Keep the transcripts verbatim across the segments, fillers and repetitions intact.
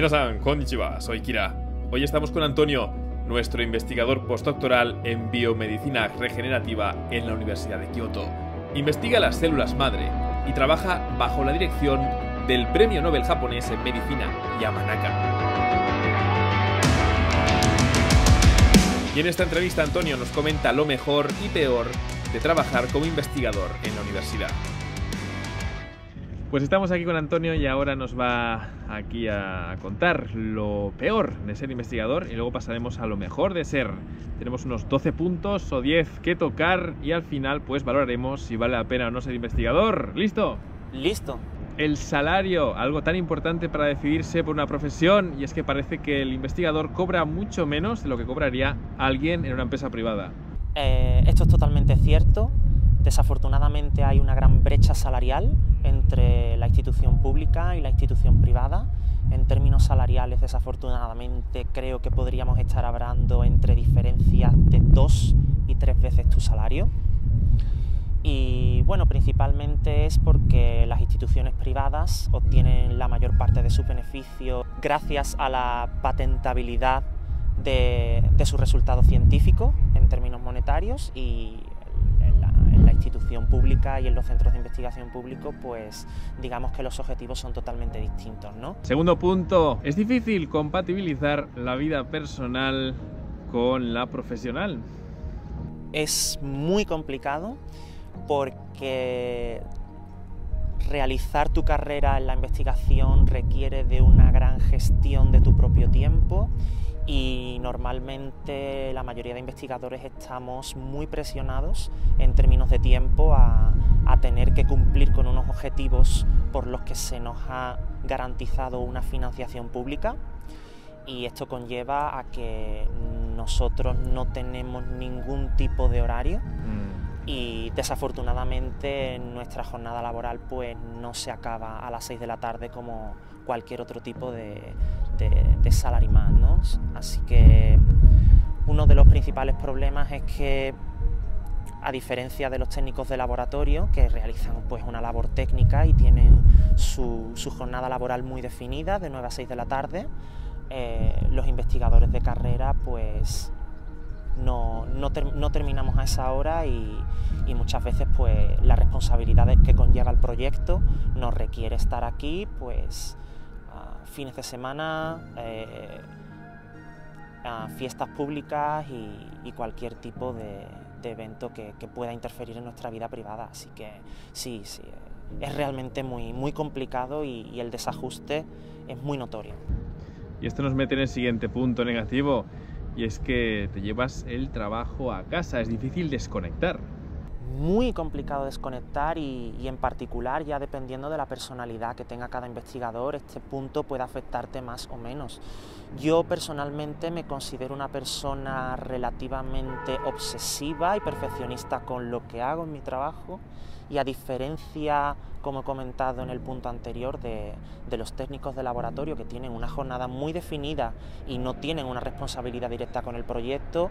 Kira-san, konnichiwa, soy Kira. Hoy estamos con Antonio, nuestro investigador postdoctoral en biomedicina regenerativa en la Universidad de Kyoto. Investiga las células madre y trabaja bajo la dirección del premio Nobel japonés en medicina, Yamanaka. Y en esta entrevista Antonio nos comenta lo mejor y peor de trabajar como investigador en la universidad. Pues estamos aquí con Antonio y ahora nos va aquí a contar lo peor de ser investigador y luego pasaremos a lo mejor de ser. Tenemos unos doce puntos o diez que tocar y al final pues valoraremos si vale la pena o no ser investigador. ¿Listo? Listo. El salario, algo tan importante para decidirse por una profesión, y es que parece que el investigador cobra mucho menos de lo que cobraría alguien en una empresa privada. Eh, esto es totalmente cierto. Desafortunadamente hay una gran brecha salarial entre la institución pública y la institución privada. En términos salariales, desafortunadamente, creo que podríamos estar hablando entre diferencias de dos y tres veces tu salario. Y bueno, principalmente es porque las instituciones privadas obtienen la mayor parte de sus beneficios gracias a la patentabilidad de, de sus resultados científicos en términos monetarios, y institución pública y en los centros de investigación público, pues digamos que los objetivos son totalmente distintos, ¿no? Segundo punto, es difícil compatibilizar la vida personal con la profesional. Es muy complicado porque realizar tu carrera en la investigación requiere de una gran gestión de tu propio tiempo. Y normalmente la mayoría de investigadores estamos muy presionados en términos de tiempo a, a tener que cumplir con unos objetivos por los que se nos ha garantizado una financiación pública, y esto conlleva a que nosotros no tenemos ningún tipo de horario. Mm. Y desafortunadamente nuestra jornada laboral pues no se acaba a las seis de la tarde como cualquier otro tipo de, de, de salaryman, ¿no? Así que uno de los principales problemas es que, a diferencia de los técnicos de laboratorio, que realizan pues una labor técnica y tienen su, su jornada laboral muy definida, de nueve a seis de la tarde, eh, los investigadores de carrera pues no, no, ter no terminamos a esa hora, y, y muchas veces pues las responsabilidades que conlleva el proyecto nos requiere estar aquí pues a fines de semana, eh, a fiestas públicas y, y cualquier tipo de, de evento que, que pueda interferir en nuestra vida privada. Así que sí, sí, es realmente muy, muy complicado y, y el desajuste es muy notorio. Y esto nos mete en el siguiente punto negativo, y es que te llevas el trabajo a casa, es difícil desconectar. Muy complicado desconectar y, y en particular, ya dependiendo de la personalidad que tenga cada investigador, este punto puede afectarte más o menos. Yo personalmente me considero una persona relativamente obsesiva y perfeccionista con lo que hago en mi trabajo, y a diferencia, como he comentado en el punto anterior, de, de los técnicos de laboratorio, que tienen una jornada muy definida y no tienen una responsabilidad directa con el proyecto,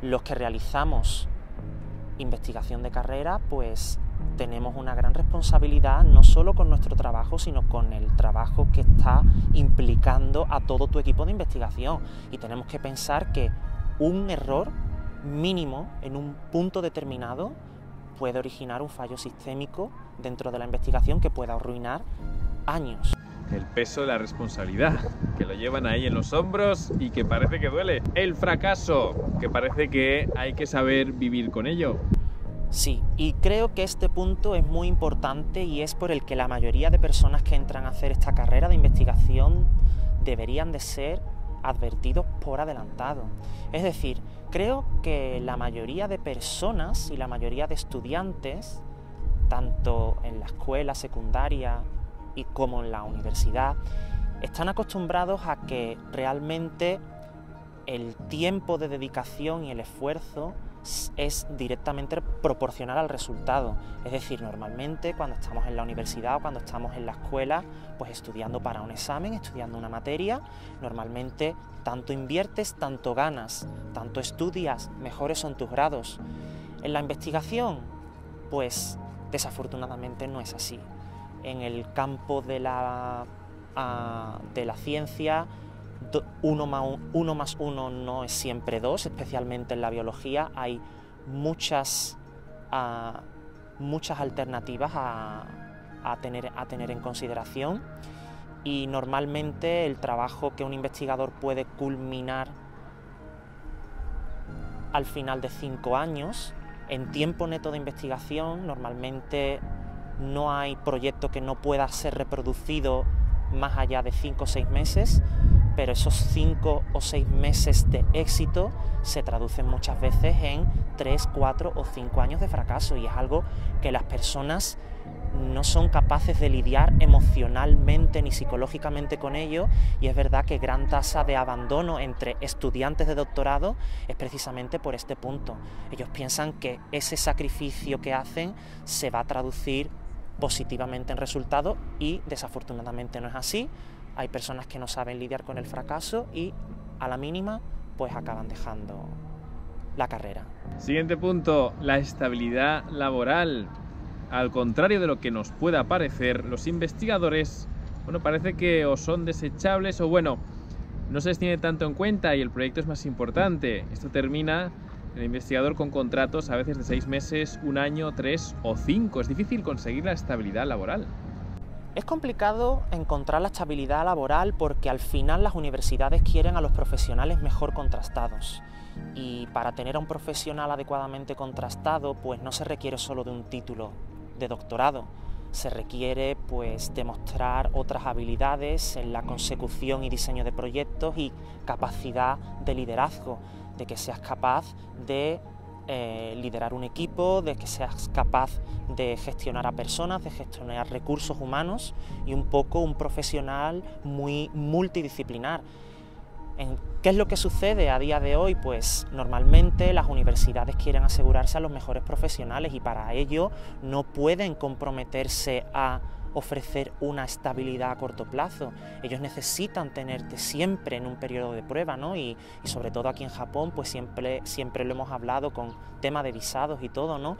los que realizamos investigación de carrera pues tenemos una gran responsabilidad, no solo con nuestro trabajo, sino con el trabajo que está implicando a todo tu equipo de investigación, y tenemos que pensar que un error mínimo en un punto determinado puede originar un fallo sistémico dentro de la investigación que pueda arruinar años. El peso de la responsabilidad, que lo llevan ahí en los hombros y que parece que duele. El fracaso, que parece que hay que saber vivir con ello. Sí, y creo que este punto es muy importante, y es por el que la mayoría de personas que entran a hacer esta carrera de investigación deberían de ser advertidos por adelantado. Es decir, creo que la mayoría de personas y la mayoría de estudiantes, tanto en la escuela secundaria y como en la universidad, están acostumbrados a que realmente el tiempo de dedicación y el esfuerzo es directamente proporcional al resultado. Es decir, normalmente cuando estamos en la universidad o cuando estamos en la escuela, pues estudiando para un examen, estudiando una materia, normalmente tanto inviertes, tanto ganas, tanto estudias, mejores son tus grados. En la investigación, pues desafortunadamente no es así. En el campo de la uh, de la ciencia, do, uno, más un, uno más uno no es siempre dos, especialmente en la biología. Hay muchas, uh, muchas alternativas a, a, tener, a tener en consideración, y normalmente el trabajo que un investigador puede culminar al final de cinco años, en tiempo neto de investigación, normalmente no hay proyecto que no pueda ser reproducido más allá de cinco o seis meses, pero esos cinco o seis meses de éxito se traducen muchas veces en tres, cuatro o cinco años de fracaso, y es algo que las personas no son capaces de lidiar emocionalmente ni psicológicamente con ello, y es verdad que gran tasa de abandono entre estudiantes de doctorado es precisamente por este punto. Ellos piensan que ese sacrificio que hacen se va a traducir positivamente en resultados, y desafortunadamente no es así. Hay personas que no saben lidiar con el fracaso y a la mínima pues acaban dejando la carrera. Siguiente punto, la estabilidad laboral. Al contrario de lo que nos pueda parecer, los investigadores, bueno, parece que o son desechables o, bueno, no se les tiene tanto en cuenta y el proyecto es más importante. Esto termina el investigador con contratos a veces de seis meses, un año, tres o cinco. Es difícil conseguir la estabilidad laboral. Es complicado encontrar la estabilidad laboral porque al final las universidades quieren a los profesionales mejor contrastados, y para tener a un profesional adecuadamente contrastado pues no se requiere solo de un título de doctorado, se requiere pues demostrar otras habilidades en la consecución y diseño de proyectos y capacidad de liderazgo, de que seas capaz de eh, liderar un equipo, de que seas capaz de gestionar a personas, de gestionar recursos humanos, y un poco un profesional muy multidisciplinar. ¿Qué es lo que sucede a día de hoy? Pues normalmente las universidades quieren asegurarse a los mejores profesionales y para ello no pueden comprometerse a ofrecer una estabilidad a corto plazo. Ellos necesitan tenerte siempre en un periodo de prueba, ¿no? Y, y sobre todo aquí en Japón, pues siempre, siempre lo hemos hablado con tema de visados y todo, ¿no?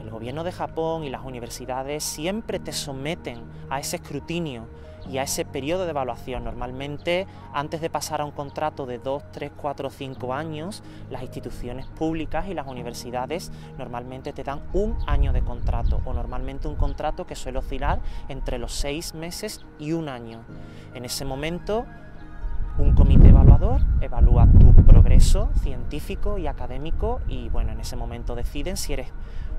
El gobierno de Japón y las universidades siempre te someten a ese escrutinio y a ese periodo de evaluación. Normalmente, antes de pasar a un contrato de dos, tres, cuatro, cinco años, las instituciones públicas y las universidades normalmente te dan un año de contrato, o normalmente un contrato que suele oscilar entre los seis meses y un año. En ese momento, un comité evaluador evalúa tu progreso científico y académico y, bueno, en ese momento deciden si eres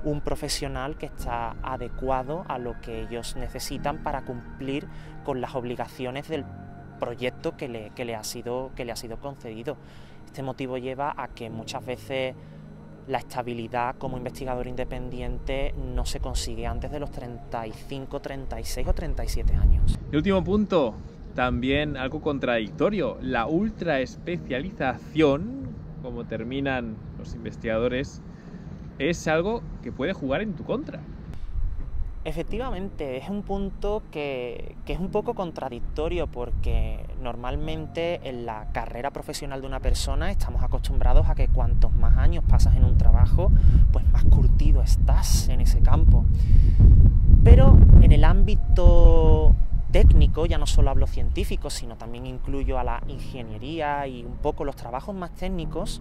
un profesional que está adecuado a lo que ellos necesitan para cumplir con las obligaciones del proyecto que le, que le ha sido, que le ha sido concedido. Este motivo lleva a que muchas veces la estabilidad como investigador independiente no se consigue antes de los treinta y cinco, treinta y seis o treinta y siete años. El último punto, también algo contradictorio, la ultraespecialización, como terminan los investigadores, es algo que puede jugar en tu contra. Efectivamente, es un punto que, que es un poco contradictorio porque normalmente en la carrera profesional de una persona estamos acostumbrados a que cuantos más años pasas en un trabajo, pues más curtido estás en ese campo. Pero en el ámbito técnico, ya no solo hablo científico, sino también incluyo a la ingeniería y un poco los trabajos más técnicos,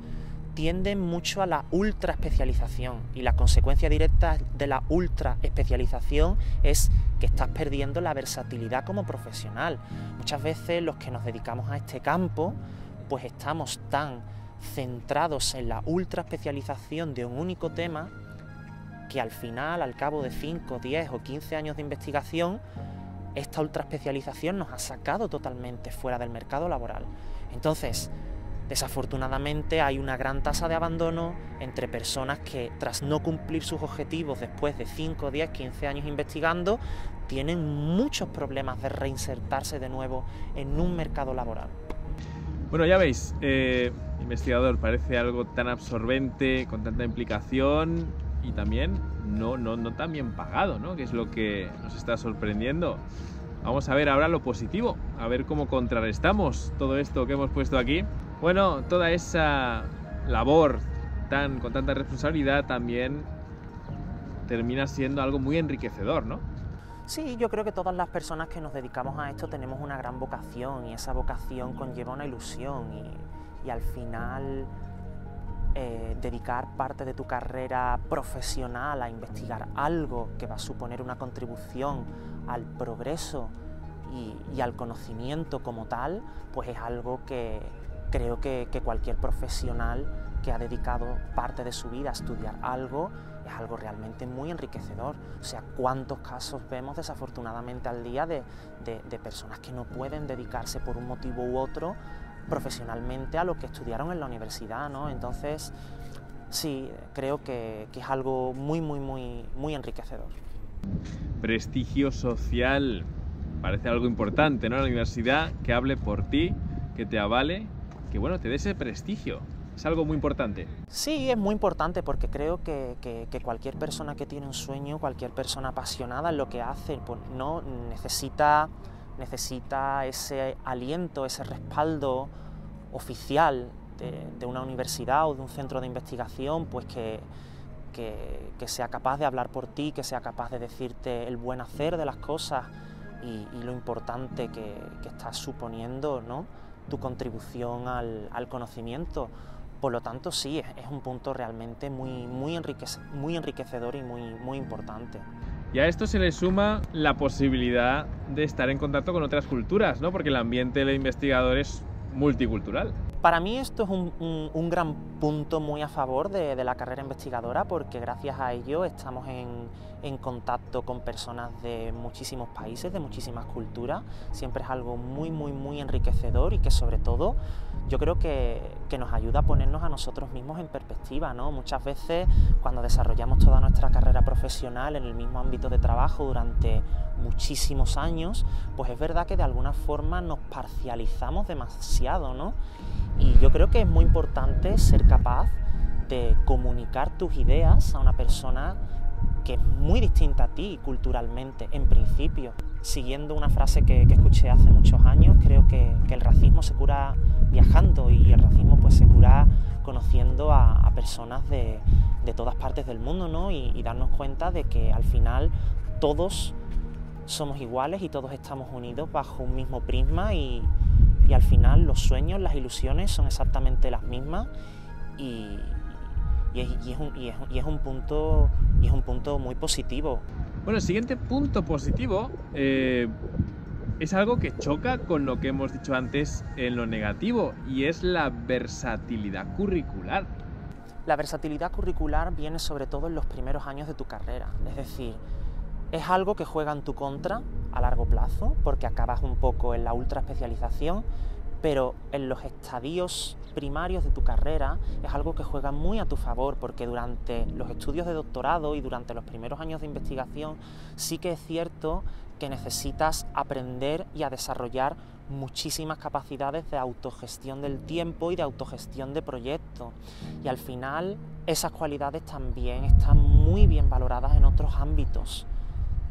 tienden mucho a la ultra especialización, y la consecuencia directa de la ultra especialización es que estás perdiendo la versatilidad como profesional. Muchas veces los que nos dedicamos a este campo pues estamos tan centrados en la ultra especialización de un único tema que al final, al cabo de cinco, diez o quince años de investigación, esta ultra especialización nos ha sacado totalmente fuera del mercado laboral. Entonces, desafortunadamente hay una gran tasa de abandono entre personas que, tras no cumplir sus objetivos después de cinco, diez, quince años investigando, tienen muchos problemas de reinsertarse de nuevo en un mercado laboral. Bueno, ya veis, eh, investigador, parece algo tan absorbente, con tanta implicación y también no, no, no tan bien pagado, ¿no? Que es lo que nos está sorprendiendo. Vamos a ver ahora lo positivo, a ver cómo contrarrestamos todo esto que hemos puesto aquí. Bueno, toda esa labor tan, con tanta responsabilidad también termina siendo algo muy enriquecedor, ¿no? Sí, yo creo que todas las personas que nos dedicamos a esto tenemos una gran vocación, y esa vocación conlleva una ilusión, y, y al final eh, dedicar parte de tu carrera profesional a investigar algo que va a suponer una contribución al progreso y, y al conocimiento como tal, pues es algo que creo que, que cualquier profesional que ha dedicado parte de su vida a estudiar algo, es algo realmente muy enriquecedor. O sea, cuántos casos vemos desafortunadamente al día de, de, de personas que no pueden dedicarse por un motivo u otro profesionalmente a lo que estudiaron en la universidad, ¿no? Entonces, sí, creo que, que es algo muy, muy, muy, muy enriquecedor. Prestigio social, parece algo importante, ¿no? La universidad que hable por ti, que te avale, que bueno, te dé ese prestigio. ¿Es algo muy importante? Sí, es muy importante, porque creo que, que, que cualquier persona que tiene un sueño, cualquier persona apasionada en lo que hace, pues no necesita, necesita ese aliento, ese respaldo oficial de, de una universidad o de un centro de investigación, pues que, que, que sea capaz de hablar por ti, que sea capaz de decirte el buen hacer de las cosas y, y lo importante que, que estás suponiendo, ¿no?, tu contribución al, al conocimiento. Por lo tanto, sí, es un punto realmente muy, muy, enriquece, muy enriquecedor y muy, muy importante. Y a esto se le suma la posibilidad de estar en contacto con otras culturas, ¿no? Porque el ambiente del investigador es multicultural. Para mí esto es un, un, un gran punto muy a favor de, de la carrera investigadora, porque gracias a ello estamos en, en contacto con personas de muchísimos países, de muchísimas culturas. Siempre es algo muy, muy, muy enriquecedor, y que sobre todo yo creo que, que nos ayuda a ponernos a nosotros mismos en perspectiva, ¿no? Muchas veces cuando desarrollamos toda nuestra carrera profesional en el mismo ámbito de trabajo durante muchísimos años, pues es verdad que de alguna forma nos parcializamos demasiado, ¿no? Y yo creo que es muy importante ser capaz de comunicar tus ideas a una persona que es muy distinta a ti culturalmente, en principio. Siguiendo una frase que, que escuché hace muchos años, creo que, que el racismo se cura viajando, y el racismo pues se cura conociendo a, a personas de, de todas partes del mundo, ¿no? Y, y darnos cuenta de que al final todos somos iguales y todos estamos unidos bajo un mismo prisma, y, y al final los sueños, las ilusiones son exactamente las mismas, y, y, es, y, es, un, y, es, y es un punto y es un punto muy positivo. Bueno, el siguiente punto positivo eh, es algo que choca con lo que hemos dicho antes en lo negativo, y es la versatilidad curricular. La versatilidad curricular viene sobre todo en los primeros años de tu carrera, es decir, es algo que juega en tu contra a largo plazo, porque acabas un poco en la ultraespecialización, pero en los estadios primarios de tu carrera es algo que juega muy a tu favor, porque durante los estudios de doctorado y durante los primeros años de investigación sí que es cierto que necesitas aprender y a desarrollar muchísimas capacidades de autogestión del tiempo y de autogestión de proyectos, y al final esas cualidades también están muy bien valoradas en otros ámbitos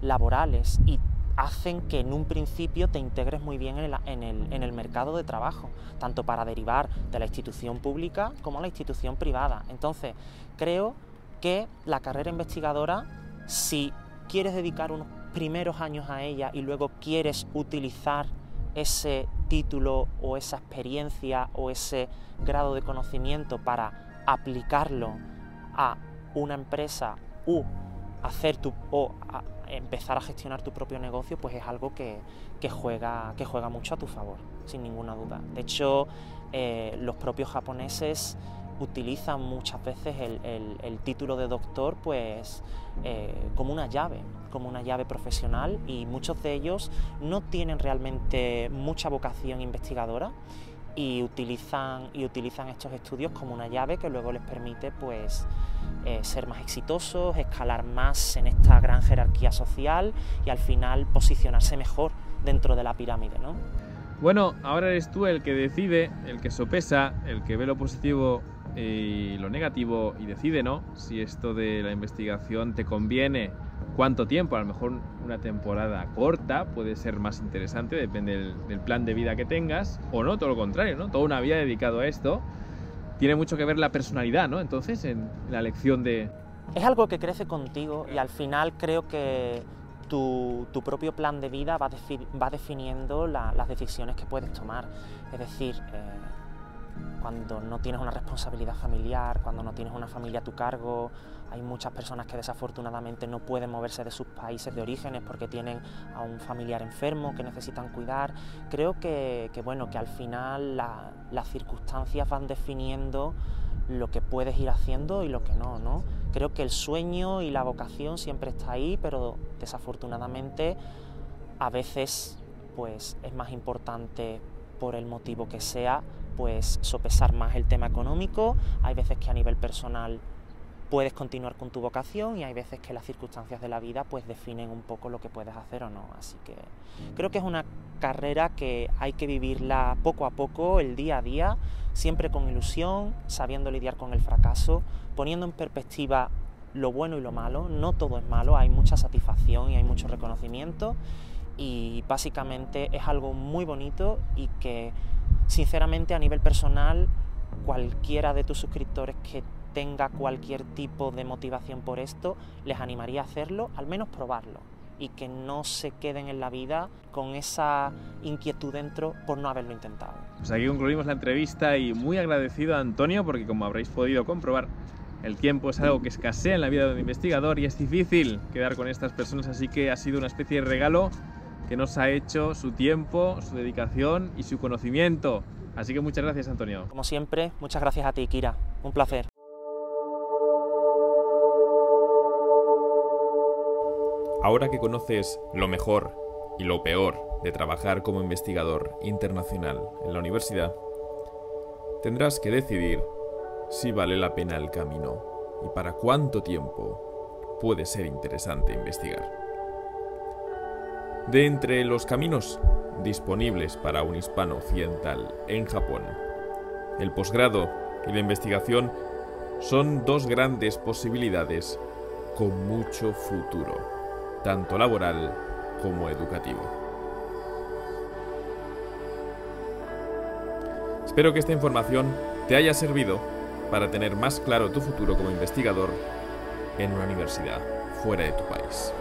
laborales y hacen que en un principio te integres muy bien en el, en, el, en el mercado de trabajo, tanto para derivar de la institución pública como a la institución privada. Entonces, creo que la carrera investigadora, si quieres dedicar unos primeros años a ella y luego quieres utilizar ese título o esa experiencia o ese grado de conocimiento para aplicarlo a una empresa u hacer tu o a, empezar a gestionar tu propio negocio, pues es algo que, que, juega, que juega mucho a tu favor, sin ninguna duda. De hecho, eh, los propios japoneses utilizan muchas veces el, el, el título de doctor pues, eh, como una llave, como una llave profesional, y muchos de ellos no tienen realmente mucha vocación investigadora y utilizan, y utilizan estos estudios como una llave que luego les permite pues, eh, ser más exitosos, escalar más en esta gran jerarquía social y al final posicionarse mejor dentro de la pirámide, ¿no? Bueno, ahora eres tú el que decide, el que sopesa, el que ve lo positivo y lo negativo y decide, ¿no?, si esto de la investigación te conviene, cuánto tiempo. A lo mejor una temporada corta puede ser más interesante, depende del, del plan de vida que tengas, o no, todo lo contrario, ¿no?, toda una vida dedicado a esto. Tiene mucho que ver la personalidad, ¿no?, entonces en la elección de... Es algo que crece contigo, y al final creo que tu, tu propio plan de vida va, defi va definiendo la, las decisiones que puedes tomar. Es decir, eh, cuando no tienes una responsabilidad familiar, cuando no tienes una familia a tu cargo, hay muchas personas que desafortunadamente no pueden moverse de sus países de orígenes porque tienen a un familiar enfermo que necesitan cuidar. Creo que, que, bueno, que al final la, las circunstancias van definiendo lo que puedes ir haciendo y lo que no, ¿no? Creo que el sueño y la vocación siempre está ahí, pero desafortunadamente a veces pues, es más importante, por el motivo que sea, pues sopesar más el tema económico. Hay veces que a nivel personal puedes continuar con tu vocación y hay veces que las circunstancias de la vida pues definen un poco lo que puedes hacer o no. Así que creo que es una carrera que hay que vivirla poco a poco, el día a día, siempre con ilusión, sabiendo lidiar con el fracaso, poniendo en perspectiva lo bueno y lo malo. No todo es malo, hay mucha satisfacción y hay mucho reconocimiento y básicamente es algo muy bonito y que sinceramente a nivel personal cualquiera de tus suscriptores que tenga cualquier tipo de motivación por esto, les animaría a hacerlo, al menos probarlo, y que no se queden en la vida con esa inquietud dentro por no haberlo intentado. Pues aquí concluimos la entrevista y muy agradecido a Antonio porque, como habréis podido comprobar, el tiempo es algo que escasea en la vida de un investigador y es difícil quedar con estas personas, así que ha sido una especie de regalo que nos ha hecho su tiempo, su dedicación y su conocimiento. Así que muchas gracias, Antonio. Como siempre, muchas gracias a ti, Kira. Un placer. Ahora que conoces lo mejor y lo peor de trabajar como investigador internacional en la universidad, tendrás que decidir si vale la pena el camino y para cuánto tiempo puede ser interesante investigar. De entre los caminos disponibles para un hispano occidental en Japón, el posgrado y la investigación son dos grandes posibilidades con mucho futuro, tanto laboral como educativo. Espero que esta información te haya servido para tener más claro tu futuro como investigador en una universidad fuera de tu país.